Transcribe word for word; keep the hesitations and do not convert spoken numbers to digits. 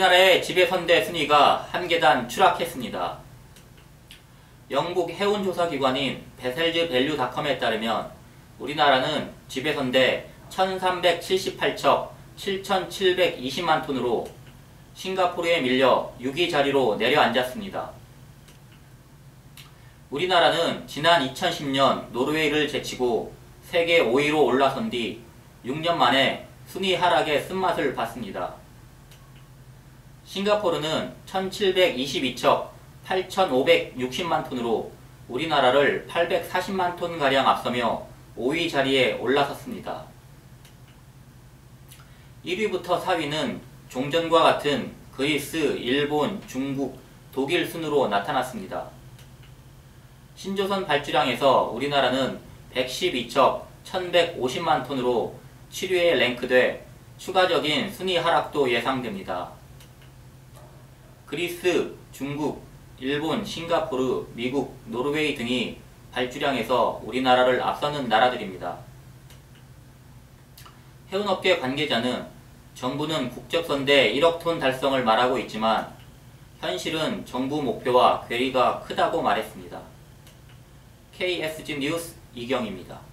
우리나라의 지배선대 순위가 한 계단 추락했습니다. 영국 해운조사기관인 베셀즈밸류닷컴에 따르면 우리나라는 지배선대 천삼백칠십팔 척 칠천칠백이십만 톤으로 싱가포르에 밀려 육 위 자리로 내려앉았습니다. 우리나라는 지난 이천십 년 노르웨이를 제치고 세계 오 위로 올라선 뒤 육 년 만에 순위 하락의 쓴맛을 봤습니다. 싱가포르는 천칠백이십이 척 팔천오백육십만 톤으로 우리나라를 팔백사십만 톤가량 앞서며 오 위 자리에 올라섰습니다. 일 위부터 사 위는 종전과 같은 그리스, 일본, 중국, 독일 순으로 나타났습니다. 신조선 발주량에서 우리나라는 백십이 척 천백오십만 톤으로 칠 위에 랭크돼 추가적인 순위 하락도 예상됩니다. 그리스, 중국, 일본, 싱가포르, 미국, 노르웨이 등이 발주량에서 우리나라를 앞서는 나라들입니다. 해운업계 관계자는 정부는 국적선대 일억 톤 달성을 말하고 있지만 현실은 정부 목표와 괴리가 크다고 말했습니다. 케이에스지 뉴스 이경입니다.